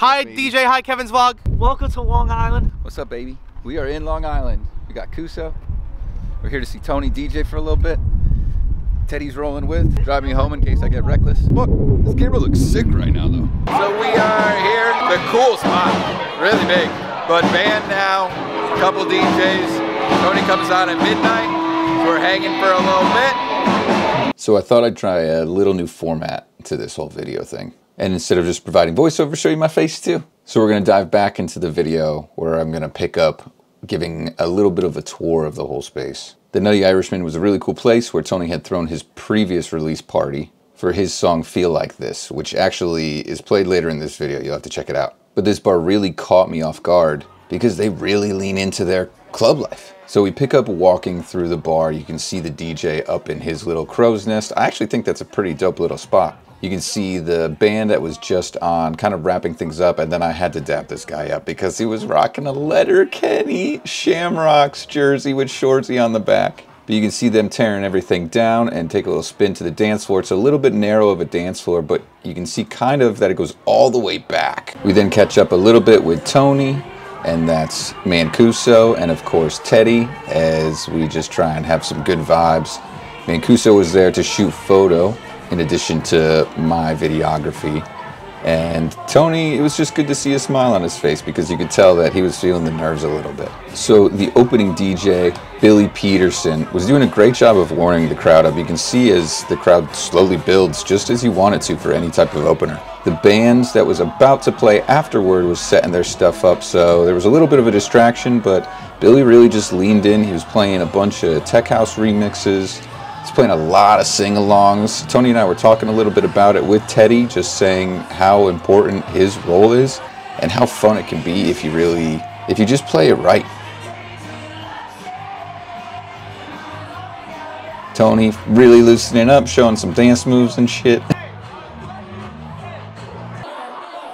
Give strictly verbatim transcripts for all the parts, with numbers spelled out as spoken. Hi up, D J, hi Kevin's vlog. Welcome to Long Island. What's up, baby? We are in Long Island. We got Kuso. We're here to see Tony D J for a little bit. Teddy's rolling with, driving home in case I get reckless. Look, this camera looks sick right now though. So we are here, the cool spot, really big. But band now, a couple D Js. Tony comes out at midnight. We're hanging for a little bit. So I thought I'd try a little new format to this whole video thing. And instead of just providing voiceover, show you my face too. So we're gonna dive back into the video where I'm gonna pick up giving a little bit of a tour of the whole space. The Nutty Irishman was a really cool place where Tony had thrown his previous release party for his song Feel Like This, which actually is played later in this video. You'll have to check it out. But this bar really caught me off guard because they really lean into their club life. So we pick up walking through the bar. You can see the D J up in his little crow's nest. I actually think that's a pretty dope little spot. You can see the band that was just on kind of wrapping things up, and then I had to dap this guy up because he was rocking a Letterkenny Shamrocks jersey with Shortsy on the back. But you can see them tearing everything down and take a little spin to the dance floor. It's a little bit narrow of a dance floor, but you can see kind of that it goes all the way back. We then catch up a little bit with Tony, and that's Mancuso, and of course Teddy, as we just try and have some good vibes. Mancuso was there to shoot photo, in addition to my videography. And Tony, it was just good to see a smile on his face because you could tell that he was feeling the nerves a little bit. So the opening D J, Billy Peterson, was doing a great job of warming the crowd up. You can see as the crowd slowly builds, just as you want it to for any type of opener. The band that was about to play afterward was setting their stuff up, so there was a little bit of a distraction, but Billy really just leaned in. He was playing a bunch of Tech House remixes. He's playing a lot of sing-alongs. Tony and I were talking a little bit about it with Teddy, just saying how important his role is and how fun it can be if you really, if you just play it right. Tony really loosening up, showing some dance moves and shit.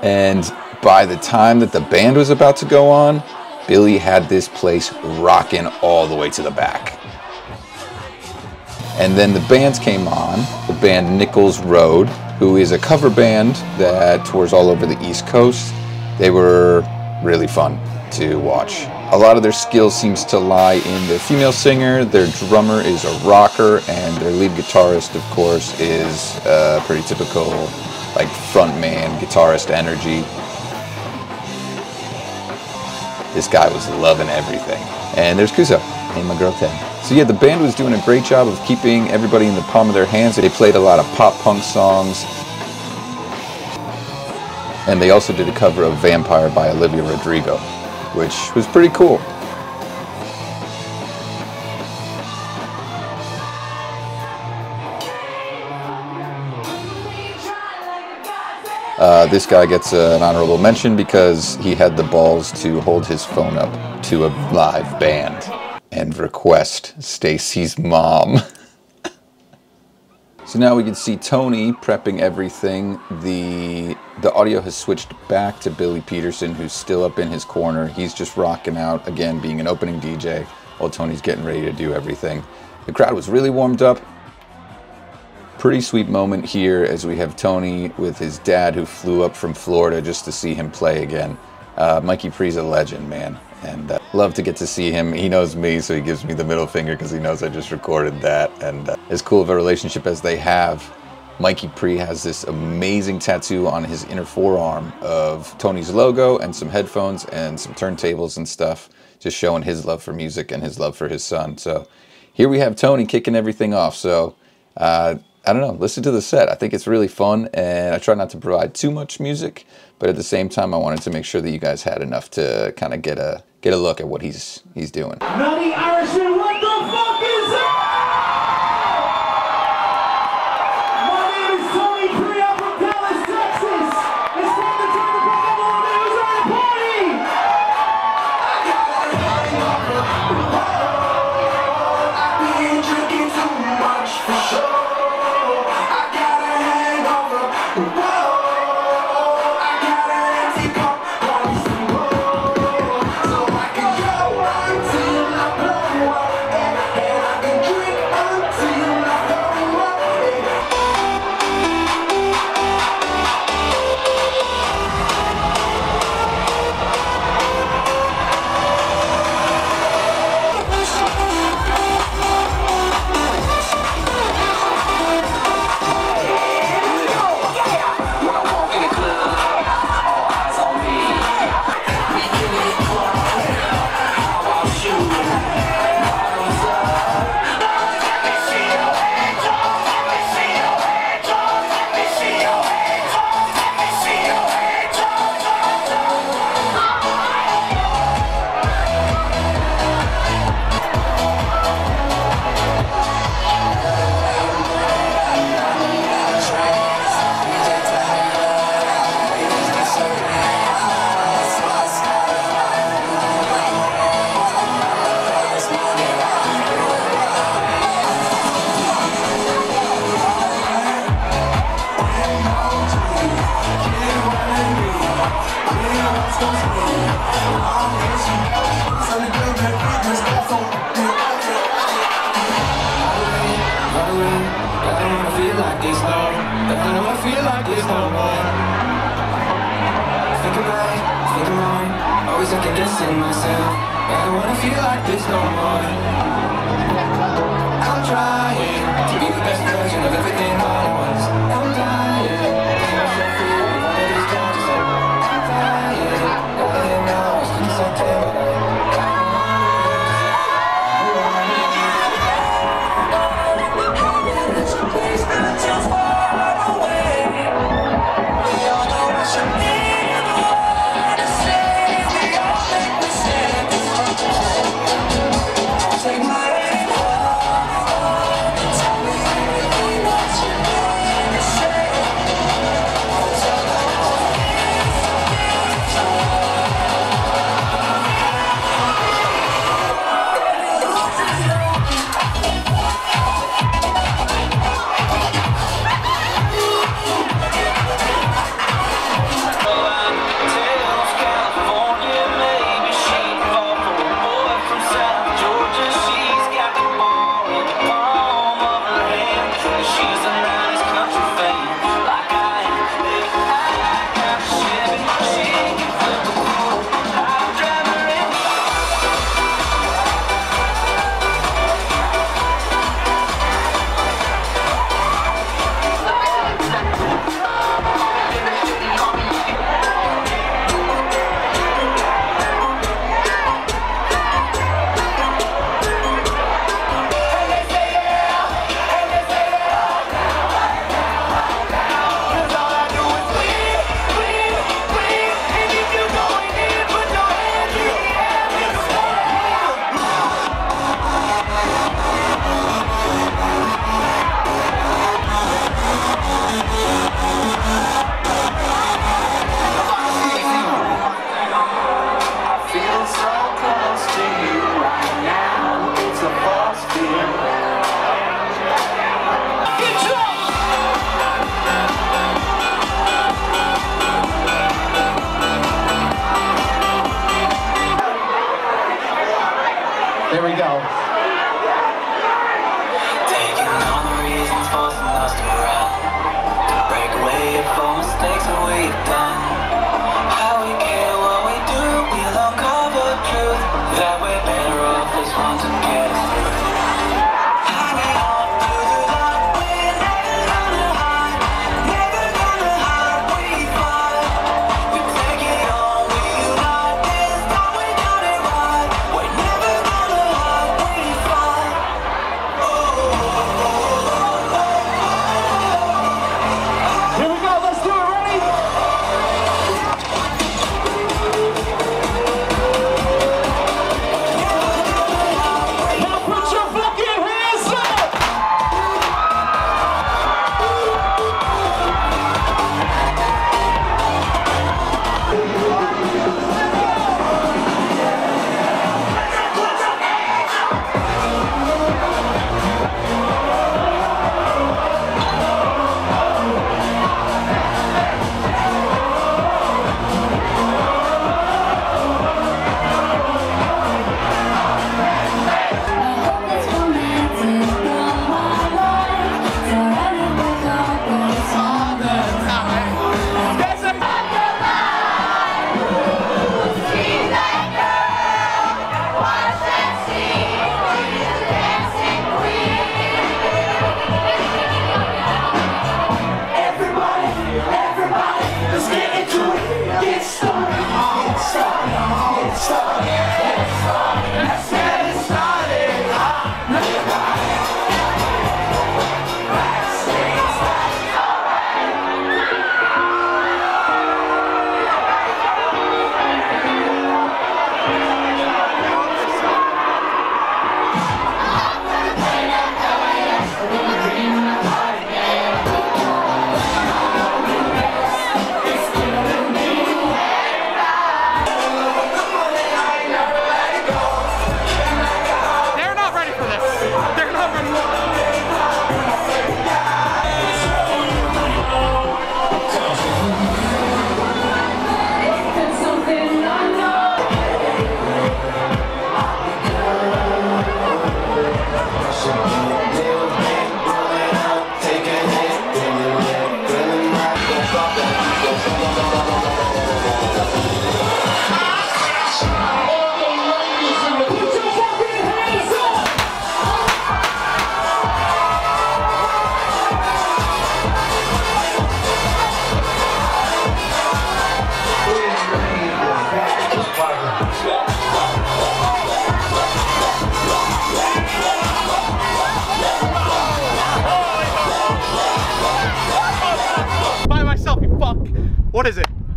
And by the time that the band was about to go on, Billy had this place rocking all the way to the back. And then the bands came on, the band Nichols Road, who is a cover band that tours all over the East Coast. They were really fun to watch. A lot of their skill seems to lie in their female singer, their drummer is a rocker, and their lead guitarist, of course, is a pretty typical like frontman guitarist energy. This guy was loving everything. And there's Kuso and my girl Ted. So yeah, the band was doing a great job of keeping everybody in the palm of their hands. They played a lot of pop punk songs. And they also did a cover of Vampire by Olivia Rodrigo, which was pretty cool. Uh, this guy gets an honorable mention because he had the balls to hold his phone up to a live band and request Stacy's Mom. So now we can see Tony prepping everything. The, the audio has switched back to Billy Peterson, who's still up in his corner. He's just rocking out, again, being an opening D J, while Tony's getting ready to do everything. The crowd was really warmed up. Pretty sweet moment here as we have Tony with his dad, who flew up from Florida just to see him play again. Uh, Mikey Pree's a legend, man. And uh, love to get to see him. He knows me, so he gives me the middle finger because he knows I just recorded that. And uh, as cool of a relationship as they have, Mikey Pree has this amazing tattoo on his inner forearm of Tony's logo and some headphones and some turntables and stuff, just showing his love for music and his love for his son. So here we have Tony kicking everything off. So uh, I don't know, listen to the set. I think it's really fun, and I try not to provide too much music, but at the same time, I wanted to make sure that you guys had enough to kind of get a Get a look at what he's he's doing. Nutty Irishman, what the fuck is that? My name is Tony Pree, I'm from Dallas, Texas. It's time to turn the band on and who's at the party? I've been drinking too much for sure. I got a hangover. Whoa, I got an empty cup. Party. Whoa. Go until I blow up.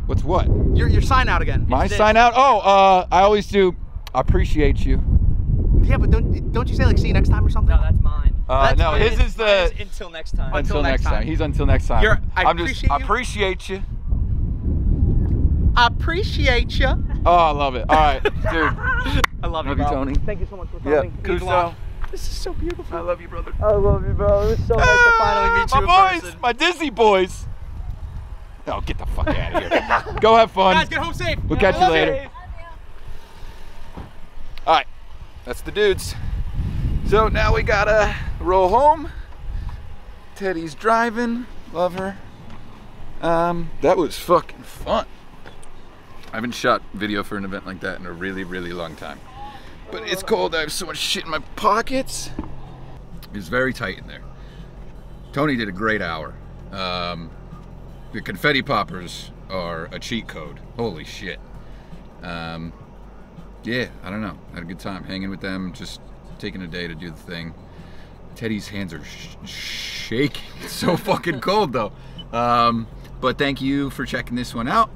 What's what? Your your sign out again. My sign out? Oh, uh, I always do. I appreciate you. Yeah, but don't don't you say like see you next time or something? No, that's mine. Uh, that's no, mine. his is the is until next time. Until, until next time. time. He's until next time. You're, I I'm appreciate just you. appreciate you. I appreciate you. Oh, I love it. All right, dude. I love, love you, bro. Tony. Thank you so much for coming. Yeah, Kuso. This is so beautiful. I love you, brother. I love you, bro. It was so nice to finally meet you in person. My boys, my Disney boys. No, get the fuck out of here. Go have fun. Guys, get home safe. We'll catch you later. All right, that's the dudes. So now we gotta roll home. Teddy's driving. Love her. Um, that was fucking fun. I haven't shot video for an event like that in a really, really long time. But it's cold. I have so much shit in my pockets. It's very tight in there. Tony did a great hour. Um, the confetti poppers are a cheat code. Holy shit. Um, yeah, I don't know. I had a good time hanging with them, just taking a day to do the thing. Teddy's hands are sh shaking. It's so fucking cold, though. Um, but thank you for checking this one out.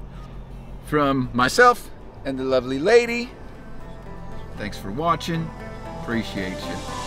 From myself and the lovely lady, thanks for watching. Appreciate you.